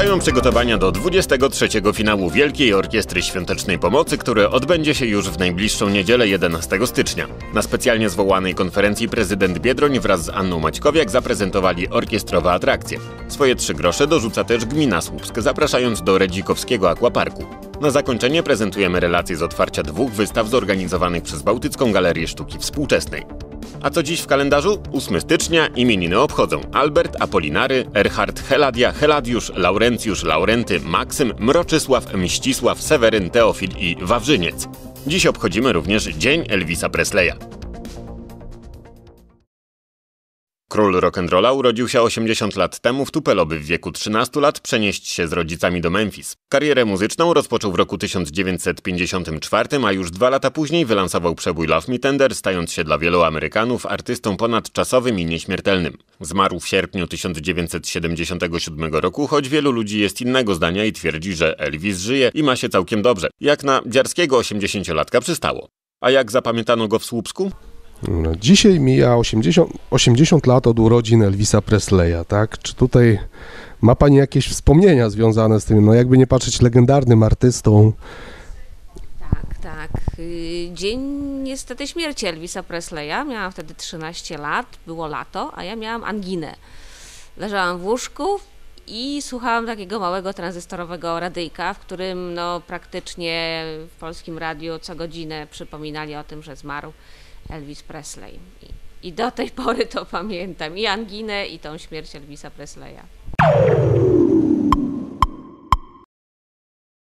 Trwają przygotowania do 23. finału Wielkiej Orkiestry Świątecznej Pomocy, który odbędzie się już w najbliższą niedzielę 11 stycznia. Na specjalnie zwołanej konferencji prezydent Biedroń wraz z Anną Maćkowiak zaprezentowali orkiestrowe atrakcje. Swoje 3 grosze dorzuca też gmina Słupsk, zapraszając do Redzikowskiego Aquaparku. Na zakończenie prezentujemy relacje z otwarcia 2 wystaw zorganizowanych przez Bałtycką Galerię Sztuki Współczesnej. A co dziś w kalendarzu? 8 stycznia imieniny obchodzą Albert, Apolinary, Erhard, Heladia, Heladiusz, Laurencjusz, Laurenty, Maksym, Mroczysław, Mścisław, Seweryn, Teofil i Wawrzyniec. Dziś obchodzimy również Dzień Elvisa Presleya. Król rock'n'rolla urodził się 80 lat temu w Tupelo, by w wieku 13 lat przenieść się z rodzicami do Memphis. Karierę muzyczną rozpoczął w roku 1954, a już 2 lata później wylansował przebój Love Me Tender, stając się dla wielu Amerykanów artystą ponadczasowym i nieśmiertelnym. Zmarł w sierpniu 1977 roku, choć wielu ludzi jest innego zdania i twierdzi, że Elvis żyje i ma się całkiem dobrze. Jak na dziarskiego 80-latka przystało. A jak zapamiętano go w Słupsku? No, dzisiaj mija 80 lat od urodzin Elvisa Presleya, tak? Czy tutaj ma Pani jakieś wspomnienia związane z tym, no jakby nie patrzeć, legendarnym artystą? Tak. Dzień niestety śmierci Elvisa Presleya. Miałam wtedy 13 lat, było lato, a ja miałam anginę. Leżałam w łóżku i słuchałam takiego małego tranzystorowego radyjka, w którym no, praktycznie w polskim radiu co godzinę przypominali o tym, że zmarł Elvis Presley. I do tej pory to pamiętam. I anginę, i tą śmierć Elvisa Presleya.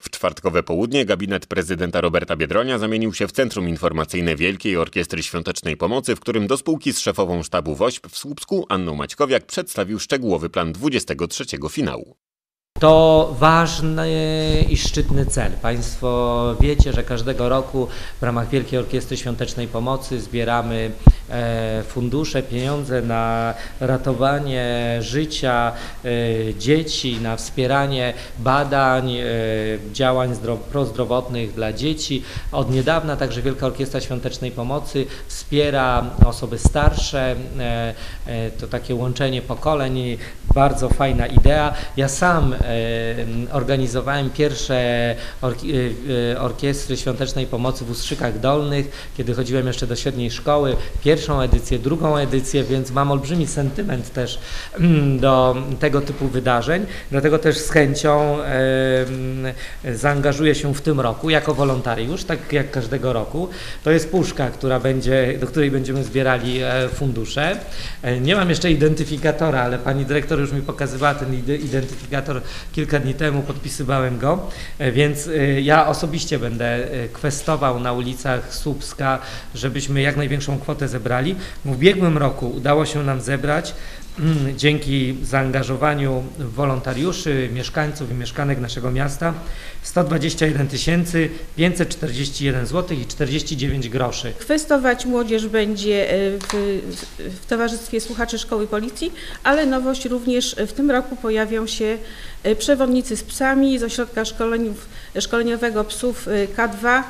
W czwartkowe południe gabinet prezydenta Roberta Biedronia zamienił się w Centrum Informacyjne Wielkiej Orkiestry Świątecznej Pomocy, w którym do spółki z szefową sztabu WOŚP w Słupsku, Anną Maćkowiak, przedstawił szczegółowy plan 23. finału. To ważny i szczytny cel. Państwo wiecie, że każdego roku w ramach Wielkiej Orkiestry Świątecznej Pomocy zbieramy fundusze, pieniądze na ratowanie życia dzieci, na wspieranie badań, działań prozdrowotnych dla dzieci. Od niedawna także Wielka Orkiestra Świątecznej Pomocy wspiera osoby starsze. To takie łączenie pokoleń, bardzo fajna idea. Ja sam organizowałem pierwsze orkiestry świątecznej pomocy w Ustrzykach Dolnych, kiedy chodziłem jeszcze do średniej szkoły, pierwszą edycję, drugą edycję, więc mam olbrzymi sentyment też do tego typu wydarzeń, dlatego też z chęcią zaangażuję się w tym roku jako wolontariusz, tak jak każdego roku. To jest puszka, do której będziemy zbierali fundusze. Nie mam jeszcze identyfikatora, ale pani dyrektor już mi pokazywała ten identyfikator kilka dni temu, podpisywałem go, więc ja osobiście będę kwestował na ulicach Słupska, żebyśmy jak największą kwotę zebrali. W ubiegłym roku udało się nam zebrać, dzięki zaangażowaniu wolontariuszy, mieszkańców i mieszkanek naszego miasta, 121 541 zł i 49 groszy. Kwestować młodzież będzie w Towarzystwie Słuchaczy Szkoły Policji, ale nowość również w tym roku pojawią się przewodnicy z psami z Ośrodka Szkoleniowego Psów K2.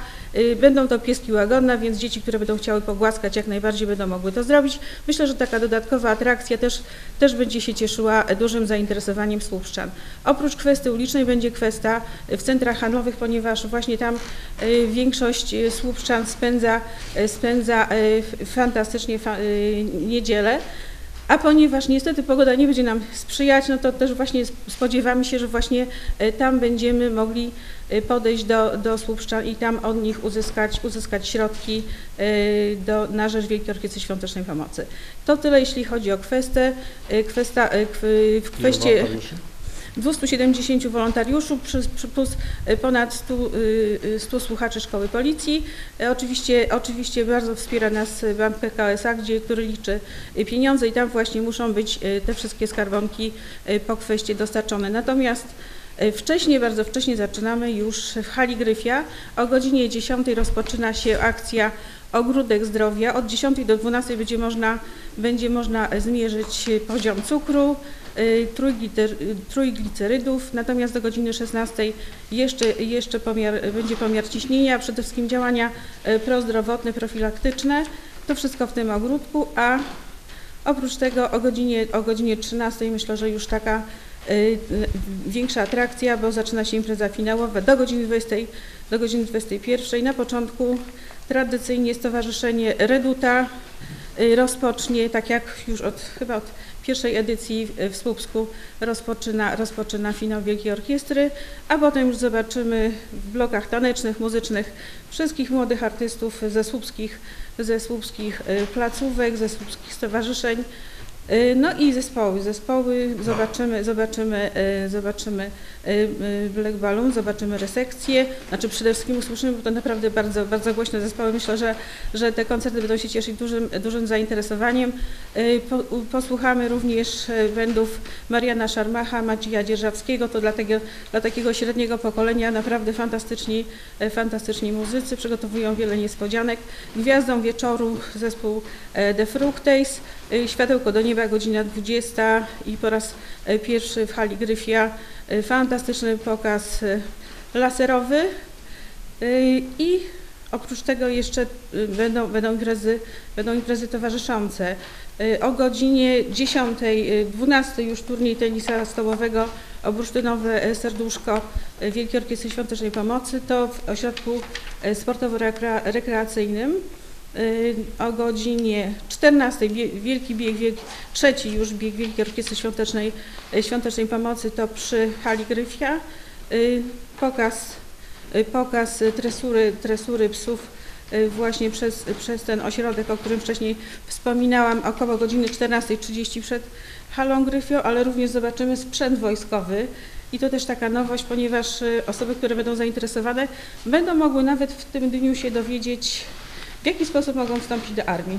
Będą to pieski łagodne, więc dzieci, które będą chciały pogłaskać, jak najbardziej będą mogły to zrobić. Myślę, że taka dodatkowa atrakcja też będzie się cieszyła dużym zainteresowaniem słupszczan. Oprócz kwestii ulicznej będzie kwestia w centrach handlowych, ponieważ właśnie tam większość słupszczan spędza fantastycznie niedzielę. A ponieważ niestety pogoda nie będzie nam sprzyjać, no to też właśnie spodziewamy się, że właśnie tam będziemy mogli podejść do słupszczan i tam od nich uzyskać środki na rzecz Wielkiej Orkiestry Świątecznej Pomocy. To tyle, jeśli chodzi o kwestię 270 wolontariuszy plus ponad 100 słuchaczy Szkoły Policji. Oczywiście bardzo wspiera nas Bank PKSA, który liczy pieniądze i tam właśnie muszą być te wszystkie skarbonki po kwestii dostarczone. Natomiast bardzo wcześnie zaczynamy już w hali Gryfia. O godzinie 10 rozpoczyna się akcja Ogródek Zdrowia. Od 10 do 12 będzie można zmierzyć poziom cukru, trójglicerydów, natomiast do godziny 16 będzie pomiar ciśnienia, przede wszystkim działania prozdrowotne, profilaktyczne. To wszystko w tym ogródku, a oprócz tego o godzinie 13 myślę, że już taka większa atrakcja, bo zaczyna się impreza finałowa do godziny 20, do godziny 21. Na początku tradycyjnie Stowarzyszenie Reduta rozpocznie, tak jak już od chyba od pierwszej edycji w Słupsku rozpoczyna finał Wielkiej Orkiestry, a potem już zobaczymy w blokach tanecznych, muzycznych wszystkich młodych artystów ze słupskich placówek, ze słupskich stowarzyszeń, no i zespoły. Zobaczymy Black Balloon, zobaczymy Resekcję, znaczy przede wszystkim usłyszymy, bo to naprawdę bardzo, bardzo głośne zespoły. Myślę, że te koncerty będą się cieszyć dużym zainteresowaniem. Posłuchamy również bendów Mariana Szarmacha, Macieja Dzierżawskiego, to dla takiego średniego pokolenia naprawdę fantastyczni muzycy, przygotowują wiele niespodzianek. Gwiazdą wieczoru zespół The Fructays, Światełko do nieba, godzina 20 i po raz pierwszy w hali Gryfia fantastyczny pokaz laserowy. I oprócz tego jeszcze będą imprezy towarzyszące. O godzinie 10, 12 już turniej tenisa stołowego Obursztynowe Serduszko Wielkiej Orkiestry Świątecznej Pomocy, to w ośrodku sportowo-rekreacyjnym. O godzinie 14 trzeci już bieg Wielkiej Orkiestry Świątecznej Pomocy, to przy hali Gryfia. Pokaz tresury psów właśnie przez ten ośrodek, o którym wcześniej wspominałam, około godziny 14:30 przed halą Gryfio, ale również zobaczymy sprzęt wojskowy. I to też taka nowość, ponieważ osoby, które będą zainteresowane, będą mogły nawet w tym dniu się dowiedzieć, w jaki sposób mogą wstąpić do armii.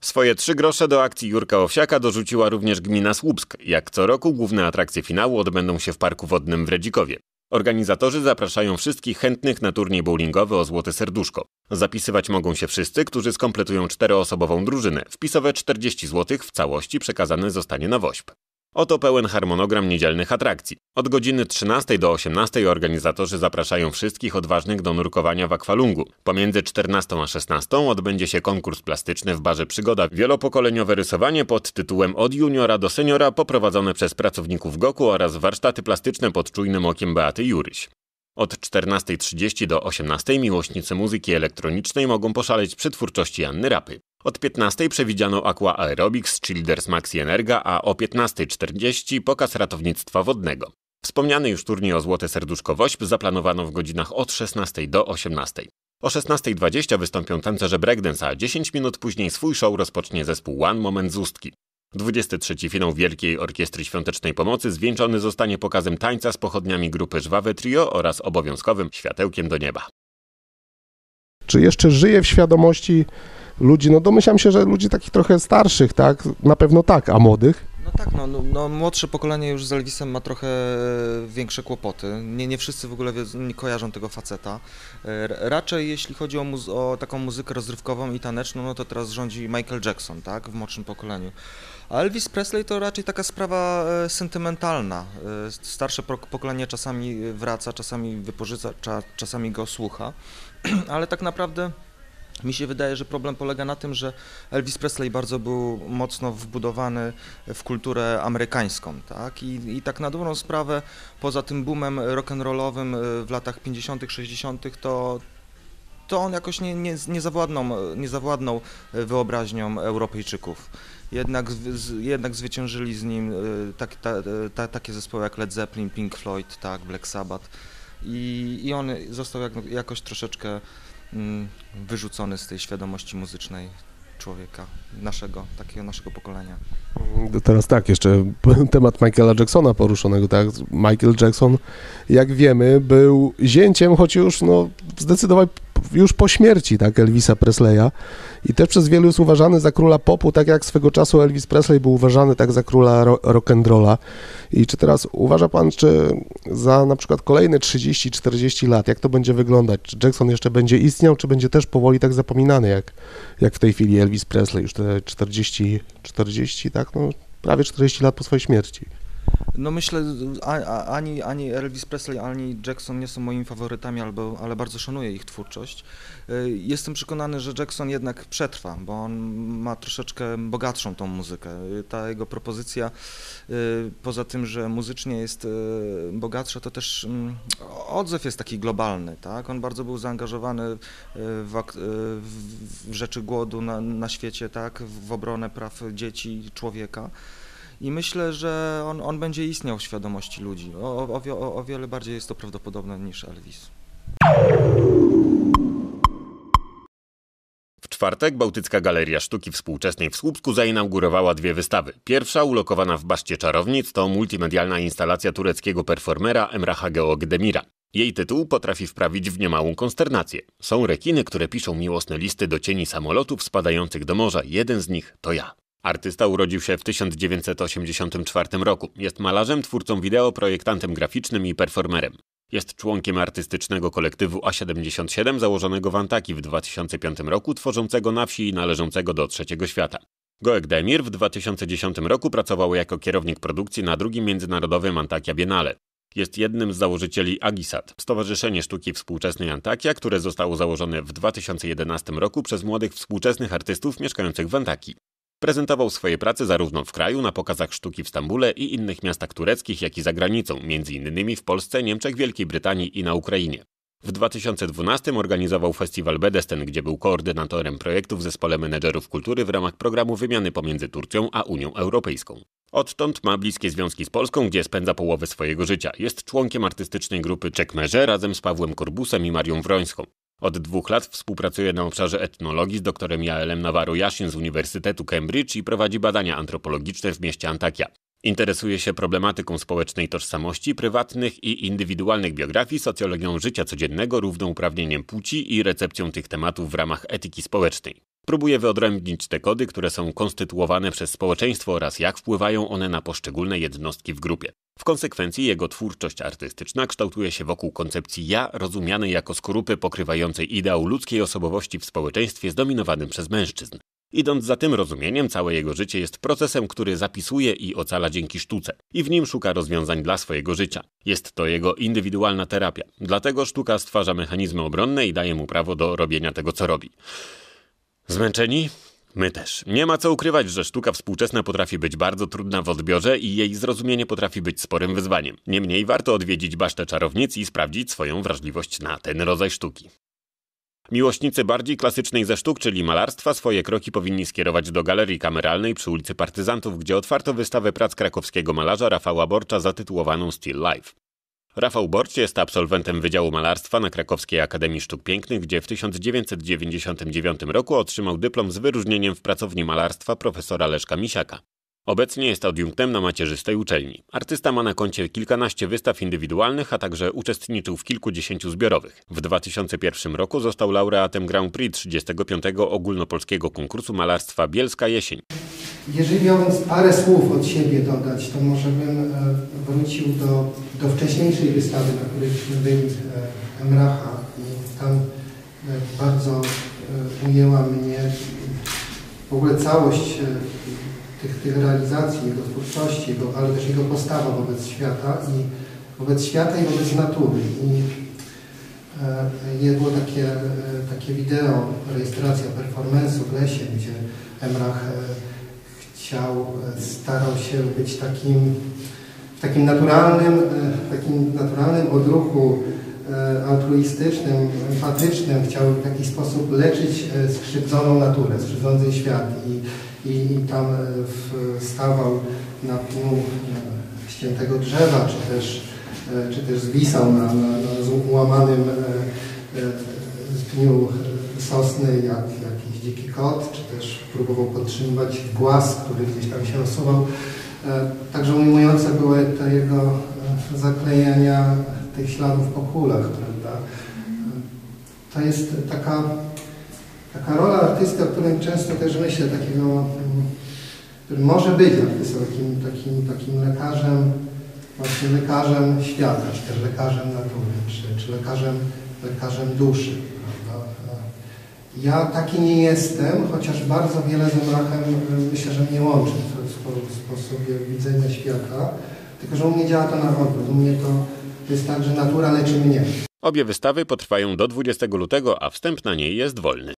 Swoje 3 grosze do akcji Jurka Owsiaka dorzuciła również gmina Słupsk. Jak co roku główne atrakcje finału odbędą się w Parku Wodnym w Redzikowie. Organizatorzy zapraszają wszystkich chętnych na turniej bowlingowy o Złote Serduszko. Zapisywać mogą się wszyscy, którzy skompletują 4-osobową drużynę. Wpisowe 40 zł w całości przekazane zostanie na WOŚP. Oto pełen harmonogram niedzielnych atrakcji. Od godziny 13 do 18 organizatorzy zapraszają wszystkich odważnych do nurkowania w akwalungu. Pomiędzy 14 a 16 odbędzie się konkurs plastyczny w barze Przygoda. Wielopokoleniowe rysowanie pod tytułem Od juniora do seniora poprowadzone przez pracowników GOK-u oraz warsztaty plastyczne pod czujnym okiem Beaty Juryś. Od 14:30 do 18:00 miłośnicy muzyki elektronicznej mogą poszaleć przy twórczości Anny Rapy. Od 15:00 przewidziano Aqua Aerobics, Childers Maxi Energa, a o 15:40 pokaz ratownictwa wodnego. Wspomniany już turniej o Złote Serduszko WOŚP zaplanowano w godzinach od 16:00 do 18:00. O 16:20 wystąpią tancerze breakdance, a 10 minut później swój show rozpocznie zespół One Moment z Ustki. 23. finał Wielkiej Orkiestry Świątecznej Pomocy zwieńczony zostanie pokazem tańca z pochodniami grupy Żwawe Trio oraz obowiązkowym Światełkiem do nieba. Czy jeszcze żyje w świadomości ludzi? No domyślam się, że ludzi takich trochę starszych, tak? Na pewno tak, a młodych? No tak, no młodsze pokolenie już z Elvisem ma trochę większe kłopoty. Nie wszyscy w ogóle nie kojarzą tego faceta. Raczej jeśli chodzi o taką muzykę rozrywkową i taneczną, no to teraz rządzi Michael Jackson, tak? W młodszym pokoleniu. A Elvis Presley to raczej taka sprawa sentymentalna. Starsze pokolenie czasami wraca, czasami wypożycza, czasami go słucha, ale tak naprawdę mi się wydaje, że problem polega na tym, że Elvis Presley bardzo był mocno wbudowany w kulturę amerykańską, tak? I tak na dobrą sprawę, poza tym boomem rock'n'rollowym w latach 50., 60., to on jakoś nie zawładnął wyobraźnią Europejczyków. Jednak zwyciężyli z nim takie zespoły jak Led Zeppelin, Pink Floyd, tak, Black Sabbath i on został jakoś troszeczkę wyrzucony z tej świadomości muzycznej człowieka, takiego naszego pokolenia. Teraz tak, jeszcze temat Michaela Jacksona poruszonego, tak? Michael Jackson, jak wiemy, był zięciem, choć już zdecydowanie już po śmierci, tak, Elvisa Presleya i też przez wielu jest uważany za króla popu, tak jak swego czasu Elvis Presley był uważany tak za króla rock'n'rolla. I czy teraz uważa pan, czy za na przykład kolejne 30-40 lat, jak to będzie wyglądać? Czy Jackson jeszcze będzie istniał, czy będzie też powoli tak zapominany, jak w tej chwili Elvis Presley, już te 40, tak, prawie 40 lat po swojej śmierci? No myślę, ani Elvis Presley, ani Jackson nie są moimi faworytami, ale bardzo szanuję ich twórczość. Jestem przekonany, że Jackson jednak przetrwa, bo on ma troszeczkę bogatszą tą muzykę. Ta jego propozycja, poza tym, że muzycznie jest bogatsza, to też odzew jest taki globalny, tak? On bardzo był zaangażowany w rzeczy głodu na świecie, tak? W obronę praw dzieci i człowieka. I myślę, że on będzie istniał w świadomości ludzi. O wiele bardziej jest to prawdopodobne niż Elvis. W czwartek Bałtycka Galeria Sztuki Współczesnej w Słupsku zainaugurowała dwie wystawy. Pierwsza, ulokowana w Baszcie Czarownic, to multimedialna instalacja tureckiego performera Emraha Geogdemira. Jej tytuł potrafi wprawić w niemałą konsternację. Są rekiny, które piszą miłosne listy do cieni samolotów spadających do morza. Jeden z nich to ja. Artysta urodził się w 1984 roku. Jest malarzem, twórcą wideo, projektantem graficznym i performerem. Jest członkiem artystycznego kolektywu A77 założonego w Antaki w 2005 roku, tworzącego na wsi i należącego do Trzeciego Świata. Geogdemir w 2010 roku pracował jako kierownik produkcji na II Międzynarodowym Antakya Biennale. Jest jednym z założycieli Agisat, Stowarzyszenie Sztuki Współczesnej Antakya, które zostało założone w 2011 roku przez młodych współczesnych artystów mieszkających w Antakii. Prezentował swoje prace zarówno w kraju, na pokazach sztuki w Stambule i innych miastach tureckich, jak i za granicą, m.in. w Polsce, Niemczech, Wielkiej Brytanii i na Ukrainie. W 2012 organizował festiwal Bedesten, gdzie był koordynatorem projektu w Zespole Menedżerów Kultury w ramach programu wymiany pomiędzy Turcją a Unią Europejską. Odtąd ma bliskie związki z Polską, gdzie spędza połowę swojego życia. Jest członkiem artystycznej grupy Czekmerze razem z Pawłem Korbusem i Marią Wrońską. Od 2 lat współpracuje na obszarze etnologii z doktorem Jaelem Nawaru-Yashin z Uniwersytetu Cambridge i prowadzi badania antropologiczne w mieście Antakya. Interesuje się problematyką społecznej tożsamości, prywatnych i indywidualnych biografii, socjologią życia codziennego, równouprawnieniem płci i recepcją tych tematów w ramach etyki społecznej. Próbuje wyodrębnić te kody, które są konstytuowane przez społeczeństwo oraz jak wpływają one na poszczególne jednostki w grupie. W konsekwencji jego twórczość artystyczna kształtuje się wokół koncepcji ja, rozumianej jako skorupy pokrywającej ideał ludzkiej osobowości w społeczeństwie zdominowanym przez mężczyzn. Idąc za tym rozumieniem, całe jego życie jest procesem, który zapisuje i ocala dzięki sztuce. I w nim szuka rozwiązań dla swojego życia. Jest to jego indywidualna terapia. Dlatego sztuka stwarza mechanizmy obronne i daje mu prawo do robienia tego, co robi. Zmęczeni? My też. Nie ma co ukrywać, że sztuka współczesna potrafi być bardzo trudna w odbiorze i jej zrozumienie potrafi być sporym wyzwaniem. Niemniej warto odwiedzić Basztę Czarownic i sprawdzić swoją wrażliwość na ten rodzaj sztuki. Miłośnicy bardziej klasycznej ze sztuk, czyli malarstwa, swoje kroki powinni skierować do galerii kameralnej przy ulicy Partyzantów, gdzie otwarto wystawę prac krakowskiego malarza Rafała Borcza zatytułowaną Still Life. Rafał Borcz jest absolwentem Wydziału Malarstwa na Krakowskiej Akademii Sztuk Pięknych, gdzie w 1999 roku otrzymał dyplom z wyróżnieniem w pracowni malarstwa profesora Leszka Misiaka. Obecnie jest adiunktem na macierzystej uczelni. Artysta ma na koncie kilkanaście wystaw indywidualnych, a także uczestniczył w kilkudziesięciu zbiorowych. W 2001 roku został laureatem Grand Prix 35. Ogólnopolskiego Konkursu Malarstwa Bielska Jesień. Jeżeli miałbym parę słów od siebie dodać, to może bym wrócił do wcześniejszej wystawy, na której byli Emraha. Tam bardzo ujęła mnie w ogóle całość tych realizacji, jego twórczości, ale też jego postawa wobec świata i wobec natury. I było takie wideo, rejestracja performance'u w lesie, gdzie Emrah starał się być w takim naturalnym odruchu altruistycznym, empatycznym, chciał w taki sposób leczyć skrzywdzoną naturę, skrzywdzący świat. I tam stawał na pniu ściętego drzewa, czy też zwisał na ułamanym pniu sosny jak jakiś dziki kot, czy też próbował podtrzymywać głaz, który gdzieś tam się osuwał. Także ujmujące były te jego zaklejenia tych śladów po kulach, prawda? To jest taka rola artysty, o którym często też myślę, takiego, który może być artystą, takim lekarzem, właśnie lekarzem świata, czy też lekarzem natury, czy lekarzem duszy, prawda? Ja taki nie jestem, chociaż bardzo wiele z Emrahem myślę, że mnie łączy w sposobie widzenia świata, Tylko że u mnie działa to na odwrót. U mnie to jest tak, że natura leczy mnie. Obie wystawy potrwają do 20 lutego, a wstęp na niej jest wolny.